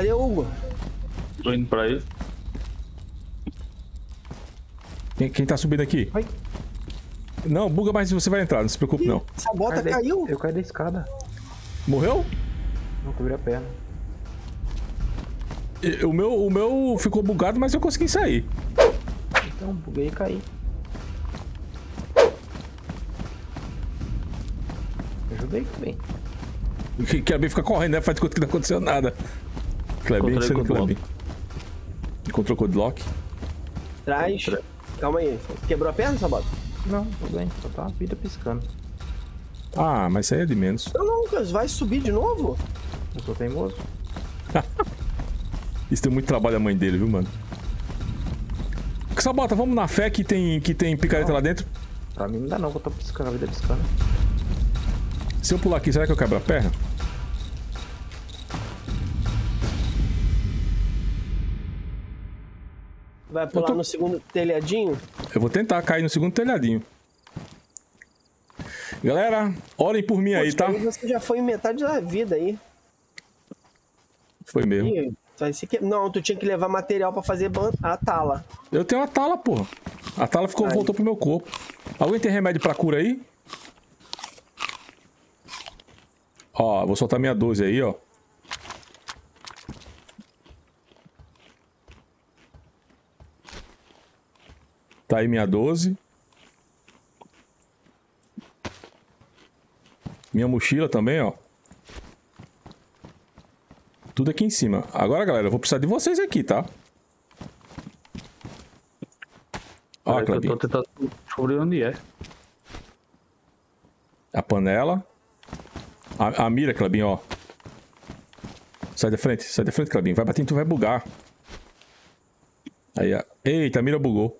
Cadê o Hugo? Tô indo pra ele. Quem tá subindo aqui? Vai. Não, buga, mas você vai entrar, não se preocupe. Ih, não. Essa bota caiu. Eu caí da escada. Morreu? Não, cobriu a perna. O meu ficou bugado, mas eu consegui sair. Então, buguei e caí. Ajudei também. O Clebinho fica correndo, né? Faz de conta que não aconteceu nada. Clebinho sendo Clebinho. Encontrou o Codlock. Traz. Calma aí. Quebrou a perna, Sabota? Não, tudo bem. Só tá a vida piscando. Ah, mas isso aí é de menos. Não, Lucas, vai subir de novo? Eu sou teimoso. Isso tem muito trabalho a mãe dele, viu, mano? Sabota, vamos na fé que tem picareta não. Lá dentro? Pra mim não dá não, eu tô piscando, a vida piscando. Se eu pular aqui, será que eu quebro a perna? Vai pular no segundo telhadinho? Eu vou tentar cair no segundo telhadinho. Galera, orem por mim. Pô, aí, tá? Você já foi metade da vida aí. Foi mesmo. Não, tu tinha que levar material pra fazer a tala. Eu tenho a tala, porra. A tala voltou pro meu corpo. Alguém tem remédio pra cura aí? Ó, vou soltar minha 12 aí, ó. Tá aí minha 12. Minha mochila também, ó. Tudo aqui em cima. Agora, galera, eu vou precisar de vocês aqui, tá? Ó, Clebinho. Eu tô tentando descobrir onde é. A panela. A mira, Clebinho, ó. Sai da frente, Clebinho. Vai batendo, tu vai bugar. Aí, ó. Eita, a mira bugou.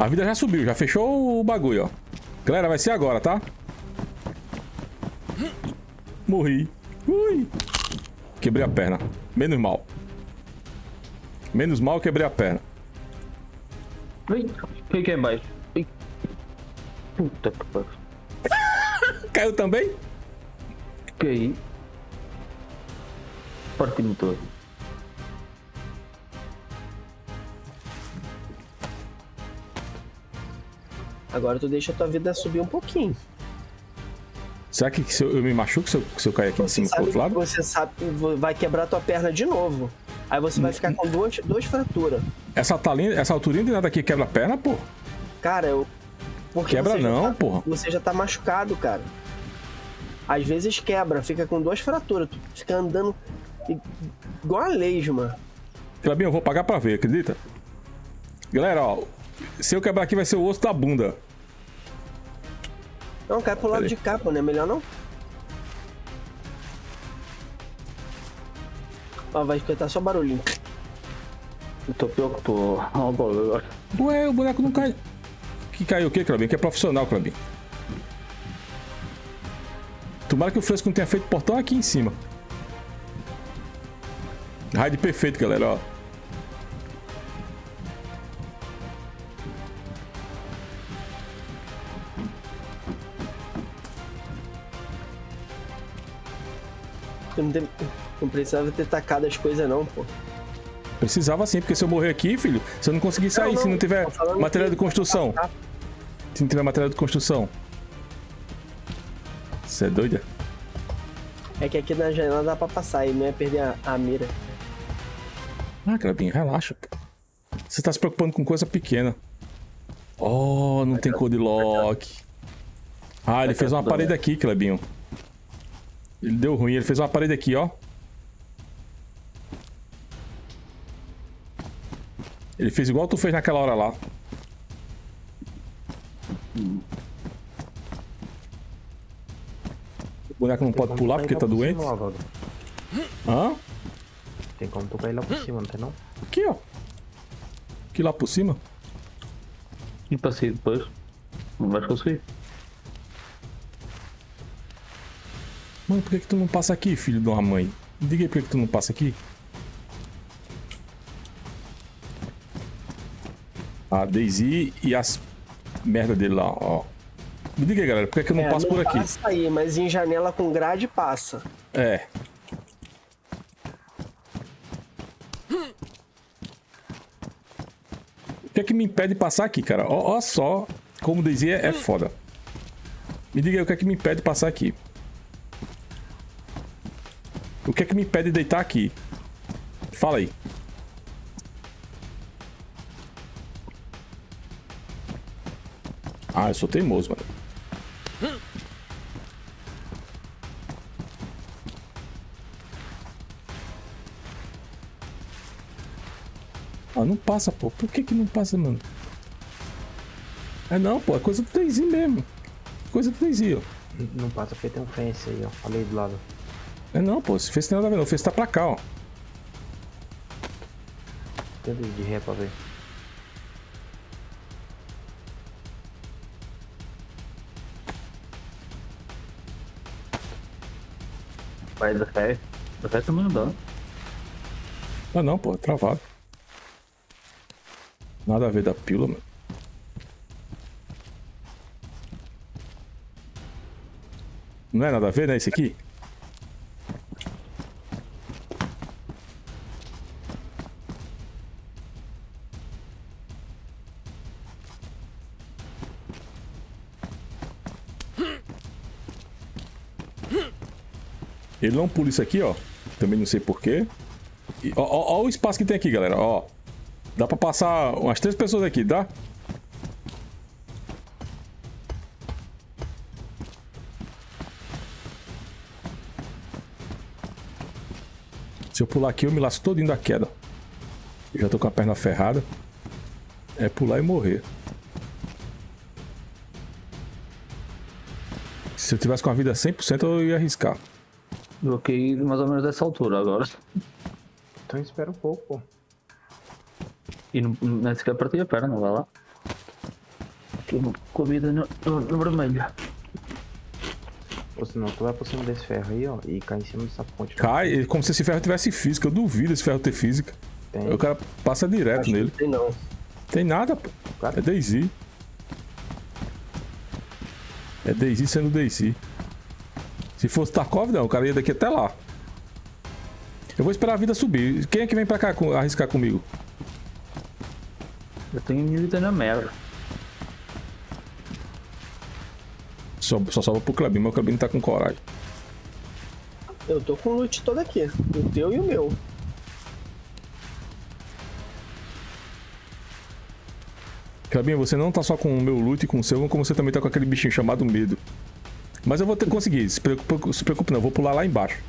A vida já subiu, já fechou o bagulho, ó. Galera, vai ser agora, tá? Morri. Ui. Quebrei a perna. Menos mal. Menos mal, quebrei a perna. Vem. Quem que é mais? Puta que pariu. Caiu também? Caí. Parti motor. Agora tu deixa a tua vida subir um pouquinho. Será que se eu me machuco se eu cair aqui em cima pro outro lado? Você sabe que vai quebrar tua perna de novo. Aí você vai ficar com duas fraturas. Essa alturinha de nada aqui quebra a perna, pô? Cara, eu... Porque quebra não, porra. Você já tá machucado, cara. Às vezes quebra, fica com duas fraturas. Tu fica andando igual a lesma. Clebinho, eu vou pagar pra ver, acredita? Galera, ó. Se eu quebrar aqui vai ser o osso da bunda. Não, cai pro lado de cá, pô, né? Melhor não? Ó, vai escutar só barulhinho. Eu tô pior que tô. Ué, o boneco não cai. Que caiu o quê, Clebinho? Que é profissional, Clebinho. Tomara que o fresco não tenha feito portão aqui em cima. Raid perfeito, galera, ó. Não precisava ter tacado as coisas não, pô. Precisava sim, porque se eu morrer aqui, filho, se eu não conseguir sair, se não tiver material de construção. Se não tiver material de construção. Você é doida? É que aqui na janela dá pra passar e não é perder a mira. Ah, Clebinho, relaxa, pô. Você tá se preocupando com coisa pequena. Oh, não tem Codlock. Ah, ele fez uma parede aqui, Clebinho. Ele deu ruim, ele fez uma parede aqui, ó. Ele fez igual tu fez naquela hora lá. O boneco não pode pular porque tá doente. Hã? Tem como tu cair lá por cima, não tem não? Aqui, ó. Aqui lá por cima. E passei depois. Não vai conseguir. Mãe, por que tu não passa aqui, filho de uma mãe? Diga aí por que tu não passa aqui. A Daisy e as merda dele lá, ó. Me diga aí, galera, por que eu não passo por aqui? Passa aí, mas em janela com grade passa. É. que me impede de passar aqui, cara? Ó só como dizia, é foda. Me diga aí o que é que me impede de passar aqui. O que é que me impede de deitar aqui? Fala aí. Ah, eu sou teimoso, mano. Ah, não passa, pô. Por que que não passa, mano? É não, pô. É coisa do Daisy mesmo. Coisa do Daisy, ó. Não passa porque tem um fence aí, ó. Falei do lado. É não, pô. Esse fence tem nada a ver, não. O fence tá pra cá, ó. Tanto de ré pra ver. Vai do pé. Do pé tá mandando. Ah não, pô, travado. Nada a ver da pílula, mano. Não é nada a ver, né, esse aqui? Ele não pula isso aqui, ó. Também não sei porquê. Ó, ó, ó o espaço que tem aqui, galera. Ó. Dá pra passar umas 3 pessoas aqui, dá? Se eu pular aqui, eu me laço todinho da queda. Eu já tô com a perna ferrada. É pular e morrer. Se eu tivesse com a vida 100%, eu ia arriscar. Bloqueei mais ou menos dessa altura agora. Então espera um pouco, pô. E não sequer partir a perna, vai lá. Aqui com a vida no vermelho. Ou senão tu vai por cima desse ferro aí, ó, e cai em cima dessa ponte. Cai, lá. Como se esse ferro tivesse física. Eu duvido esse ferro ter física. Tem. O cara passa direto acho nele. Tem não. Tem nada, pô. Cara... É Daisy. É Daisy sendo Daisy. Se fosse Tarkov, não. O cara ia daqui até lá. Eu vou esperar a vida subir. Quem é que vem pra cá arriscar comigo? Eu tenho vida na merda. Só sobra pro Clebinho, mas o Clebinho tá com coragem. Eu tô com o loot todo aqui. O teu e o meu. Clebinho, você não tá só com o meu loot e com o seu, como você também tá com aquele bichinho chamado medo. Mas eu vou conseguir, se preocupe não, eu vou pular lá embaixo.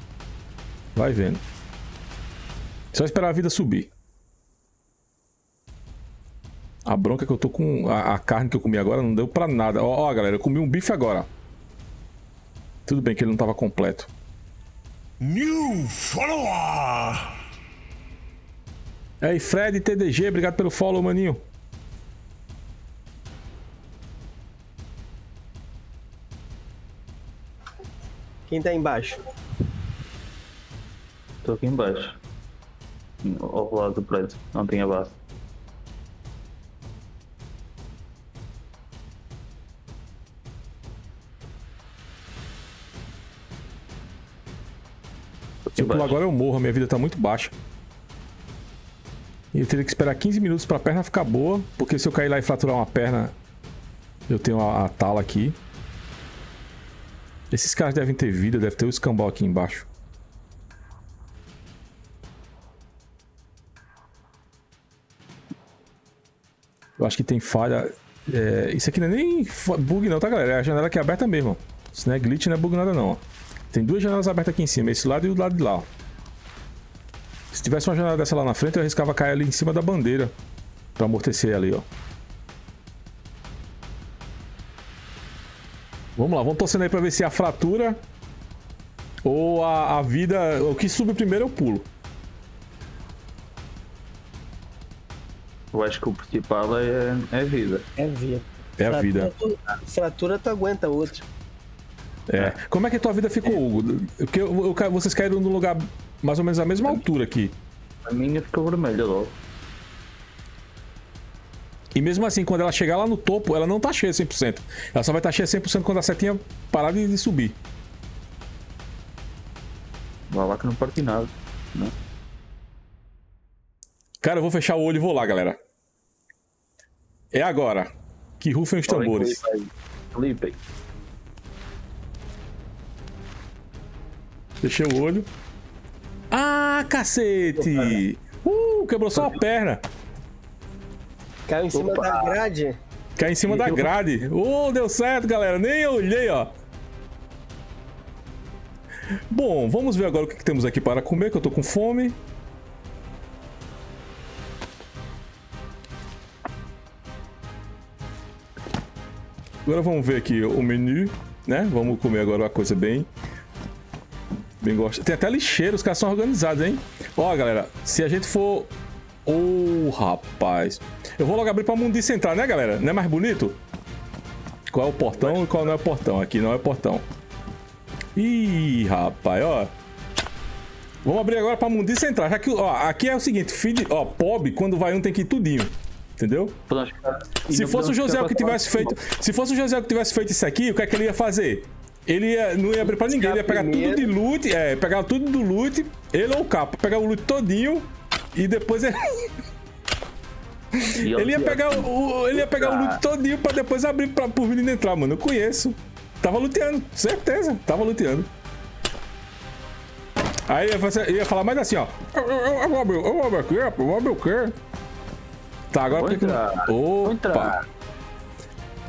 Vai vendo. Só esperar a vida subir. A bronca é que eu tô com... A carne que eu comi agora não deu pra nada. Ó, galera, eu comi um bife agora. Tudo bem que ele não tava completo. New follower! Aí, Fred TDG, obrigado pelo follow, maninho. Quem tá embaixo? Tô aqui embaixo. Ao lado do prédio, não tem a base. Se eu pular agora eu morro, a minha vida tá muito baixa. E eu teria que esperar 15 minutos pra perna ficar boa, porque se eu cair lá e fraturar uma perna, eu tenho a tala aqui. Esses caras devem ter vida, deve ter o escambau aqui embaixo. Eu acho que tem falha. É, isso aqui não é nem bug não, tá, galera? É a janela que é aberta mesmo. Isso não é glitch, não é bug nada não. Ó. Tem 2 janelas abertas aqui em cima, esse lado e o lado de lá. Ó. Se tivesse uma janela dessa lá na frente, eu arriscava cair ali em cima da bandeira. Pra amortecer ali, ó. Vamos lá, vamos torcendo aí pra ver se a fratura ou a vida... O que subir primeiro eu pulo. Eu acho que o principal é vida. É vida. É a vida. Fratura tu aguenta outra. É. Como é que a tua vida ficou, Hugo? Porque vocês caíram num lugar mais ou menos a mesma altura aqui. A minha ficou vermelha logo. E mesmo assim, quando ela chegar lá no topo, ela não tá cheia 100%. Ela só vai estar cheia 100% quando a setinha parar de subir. Vai lá que não parte nada, né? Cara, eu vou fechar o olho e vou lá, galera. É agora. Que rufem os tambores. Limpem. Fechei o olho. Ah, cacete! Quebrou só a perna. Caiu em cima da grade. Caiu em cima da grade. Oh, deu certo, galera. Nem olhei, ó. Bom, vamos ver agora o que temos aqui para comer, que eu tô com fome. Agora vamos ver aqui o menu, né? Vamos comer agora uma coisa bem... Bem gostosa. Tem até lixeiro, os caras são organizados, hein? Ó, galera, se a gente for... Ô, rapaz. Eu vou logo abrir pra mundo entrar, né, galera? Não é mais bonito? Qual é o portão e qual não é o portão? Aqui não é portão. Ih, rapaz, ó. Vamos abrir agora pra mundo entrar. Já que, ó, aqui é o seguinte, filho, ó, pobre, quando vai um tem que ir tudinho. Entendeu? Se fosse o José que tivesse feito... Se fosse o José que tivesse feito isso aqui, o que é que ele ia fazer? Ele ia, não ia abrir pra ninguém, ele ia pegar tudo de loot, pegar tudo do loot, ele ou o capa, pegar o loot todinho e depois ele... ele ia pegar o loot todinho pra depois abrir pro menino entrar, mano, eu conheço. Tava luteando, certeza, tava luteando. Aí ele ia falar mais assim, ó, eu abro aqui. Tá, agora por que que... Opa!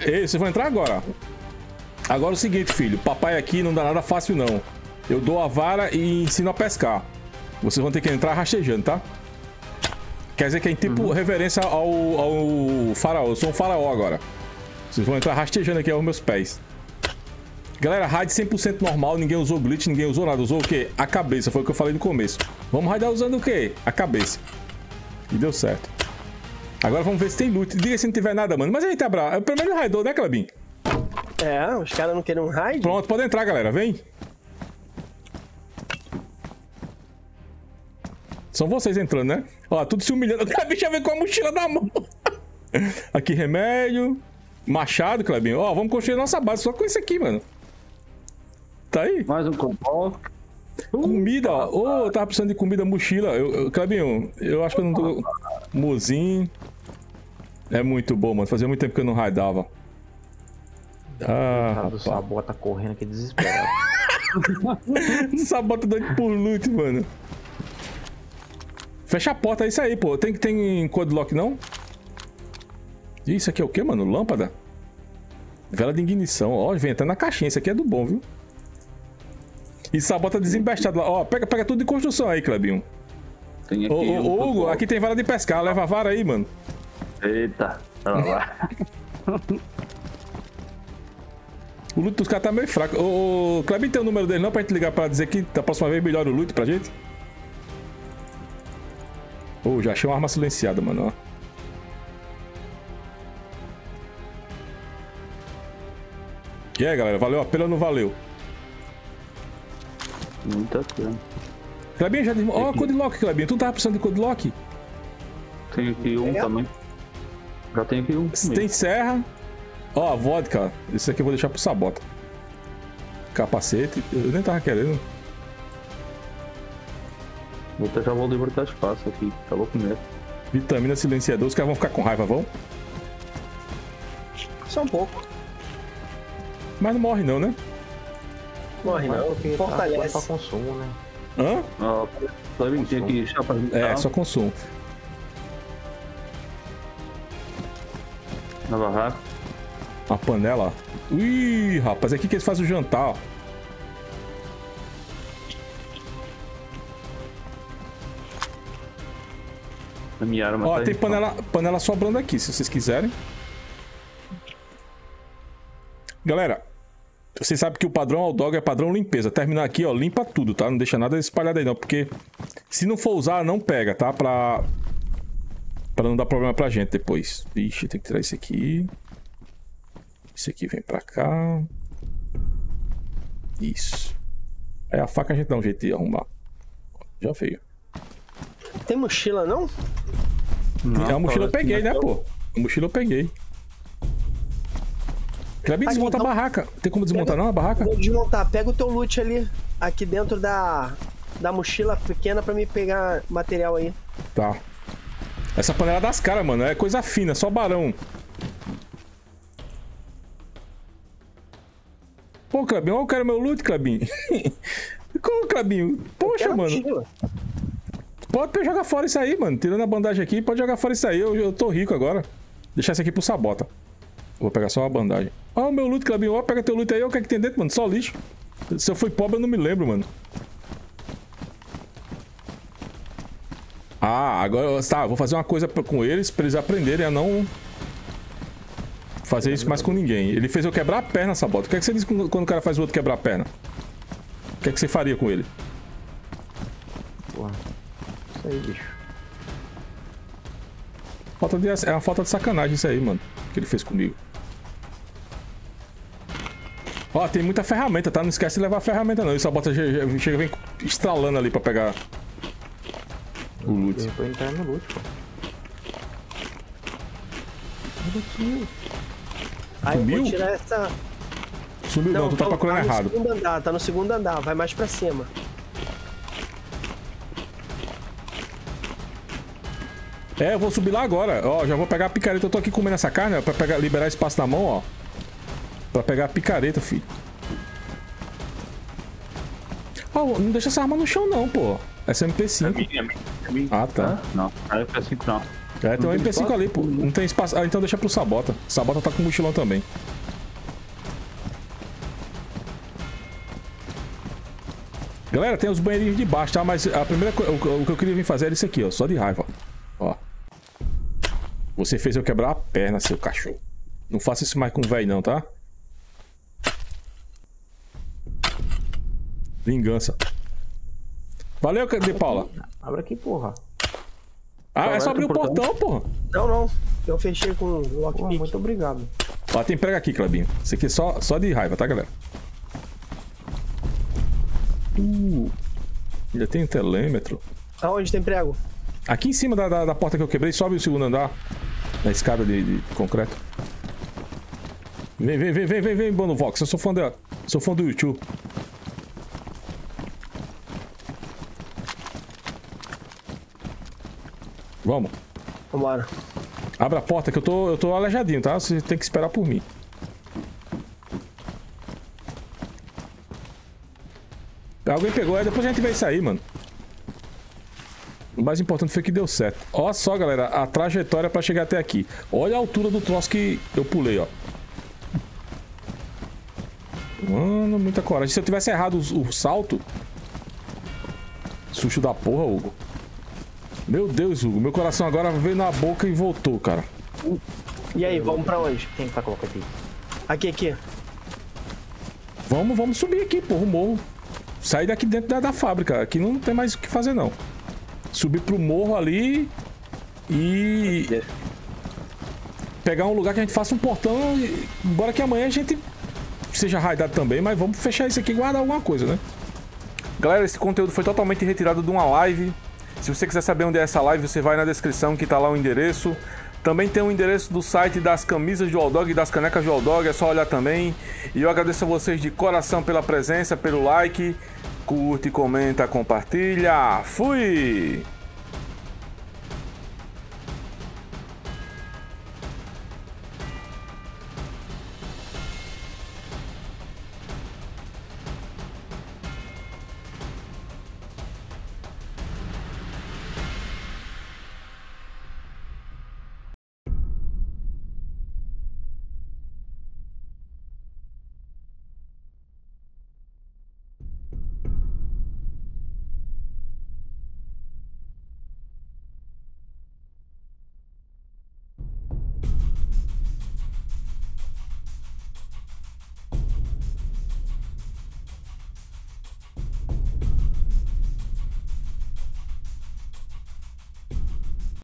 Ei, vocês vão entrar agora. Agora é o seguinte, filho, papai aqui não dá nada fácil, não. Eu dou a vara e ensino a pescar. Vocês vão ter que entrar rastejando, tá? Quer dizer que é em tipo reverência ao faraó. Eu sou um faraó agora. Vocês vão entrar rastejando aqui aos meus pés. Galera, raid 100% normal, ninguém usou glitch, ninguém usou nada. Usou o quê? A cabeça, foi o que eu falei no começo. Vamos raidar usando o quê? A cabeça. E deu certo. Agora vamos ver se tem loot. Diga se não tiver nada, mano. Mas a gente abra. É o primeiro raidou, né, Clebinho? É, os caras não querem um raid? Pronto, pode entrar, galera. Vem. São vocês entrando, né? Ó, tudo se humilhando. A bicha vem com a mochila na mão. Aqui, remédio. Machado, Clebinho. Ó, vamos construir a nossa base só com isso aqui, mano. Tá aí? Mais um compó. Comida, ó. Ô, eu tava precisando de comida, mochila. Clebinho, eu acho que eu não tô... Mozinho. É muito bom, mano. Fazia muito tempo que eu não raidava. Ah, rapaz. Sabota correndo aqui desesperado. Sabota doido por loot, mano. Fecha a porta, é isso aí, pô. Tem code lock, não? Isso aqui é o que, mano? Lâmpada? Vela de ignição. Ó, vem até na caixinha. Isso aqui é do bom, viu? E Sabota desembestado lá. Ó, pega tudo de construção aí, Clebinho. Tem aqui. Ô, Hugo, aqui tem vara de pescar. Leva a vara aí, mano. Eita. Olha lá. O loot dos caras tá meio fraco. Ô, Clebinho, tem o número dele não pra gente ligar pra dizer que da próxima vez melhora o loot pra gente? Ô, já achei uma arma silenciada, mano, ó. E aí, galera, valeu a pena ou não valeu? Muito a pena. Clebinho, já... Ó, code lock, Clebinho. Tu não tava precisando de code lock? Tem aqui um também. Já tem aqui um. Tem serra. Ó, vodka. Isso aqui eu vou deixar pro Sabota. Capacete. Eu nem tava querendo. Vou até já vou libertar espaço aqui. Tá louco mesmo. Vitamina silenciador. Os caras vão ficar com raiva, vão? Só um pouco. Mas não morre não, né? Morre não. Fortalece. Só consumo, né? Hã? Ah, também tinha que chapa. É, só consumo. Na barraca. A panela, ó. Ih, rapaz, é aqui que eles fazem o jantar, ó. A minha arma ó, tá tem panela sobrando aqui, se vocês quiserem. Galera, vocês sabem que o padrão Aldog é padrão limpeza. Terminar aqui, ó, limpa tudo, tá? Não deixa nada espalhado aí não, porque se não for usar, não pega, tá? Pra não dar problema pra gente depois. Ixi, tem que tirar isso aqui. Isso aqui vem pra cá. Isso. É a faca a gente dá um jeito de arrumar. Já veio. Tem mochila não? Não, a mochila eu peguei, né, pô? A mochila eu peguei. Clebinho, desmonta a barraca. Tem como desmontar não a barraca? Vou desmontar. Pega o teu loot ali. Aqui dentro da mochila pequena pra me pegar material aí. Tá. Essa panela das caras, mano. É coisa fina, só barão. Pô, Clebinho, olha o cara meu loot, Clebinho. Como, Clebinho? Poxa, mano. Pode jogar fora isso aí, mano. Tirando a bandagem aqui, pode jogar fora isso aí. Eu tô rico agora. Deixar isso aqui pro Sabota. Vou pegar só uma bandagem. Olha o meu loot, Clebinho. Olha, pega teu loot aí. Olha o que é que tem dentro, mano. Só lixo. Se eu fui pobre, eu não me lembro, mano. Ah, agora... Tá, vou fazer uma coisa com eles pra eles aprenderem a não... fazer isso mais com ninguém. Ele fez eu quebrar a perna, Sabota. O que é que você diz quando o cara faz o outro quebrar a perna? O que é que você faria com ele? Porra. Isso aí, bicho. É uma falta de sacanagem isso aí, mano. Que ele fez comigo. Ó, tem muita ferramenta, tá? Não esquece de levar a ferramenta, não. E o Sabota chega vem estralando ali pra pegar o loot. Eu vou entrar no loot, pô. Aí eu vou tirar essa... Sumiu não, tu tá procurando errado. Tá no segundo andar, vai mais pra cima. É, eu vou subir lá agora. Ó, já vou pegar a picareta. Eu tô aqui comendo essa carne, ó, pra pegar, liberar espaço na mão, ó. Pra pegar a picareta, filho. Ó, não deixa essa arma no chão não, pô. Essa é MP5. É minha. Ah, tá. Não, é MP5 não. É, tem um MP5 ali, pô. Não tem espaço. Ah, então deixa pro Sabota. Sabota tá com mochilão também. Galera, tem os banheirinhos de baixo, tá? Mas a primeira coisa, o que eu queria vir fazer era isso aqui, ó. Só de raiva, ó. Você fez eu quebrar a perna, seu cachorro. Não faça isso mais com o velho, não, tá? Vingança. Valeu, De Paula. Abre aqui, porra. Ah, só é só abrir o portão, porra. Não. Eu fechei com o lockpick. Muito obrigado. Ó, tem prega aqui, Clebinho. Isso aqui é só de raiva, tá, galera? Ainda tem um telêmetro. Aonde tem prego? Aqui em cima da porta que eu quebrei. Sobe o segundo andar. Na escada de concreto. Vem, Bono Vox. Eu sou fã dela. Sou fã do YouTube. Vamos. Vambora. Abra a porta que eu tô aleijadinho, tá? Você tem que esperar por mim. Alguém pegou, aí depois a gente vai sair, mano. O mais importante foi que deu certo. Olha só, galera, a trajetória pra chegar até aqui. Olha a altura do troço que eu pulei, ó. Mano, muita coragem. Se eu tivesse errado o salto... Susto da porra, Hugo. Meu Deus, Hugo. Meu coração agora veio na boca e voltou, cara. E aí, vamos pra onde? Quem tá colocando aqui? Aqui. Vamos subir aqui, porra, o morro. Sair daqui dentro da fábrica. Aqui não tem mais o que fazer, não. Subir pro morro ali e... pegar um lugar que a gente faça um portão. Embora que amanhã a gente seja raidado também, mas vamos fechar isso aqui e guardar alguma coisa, né? Galera, esse conteúdo foi totalmente retirado de uma live. Se você quiser saber onde é essa live, você vai na descrição que tá lá o endereço. Também tem o endereço do site das camisas do Aldog e das canecas do Aldog, é só olhar também. E eu agradeço a vocês de coração pela presença, pelo like. Curte, comenta, compartilha. Fui!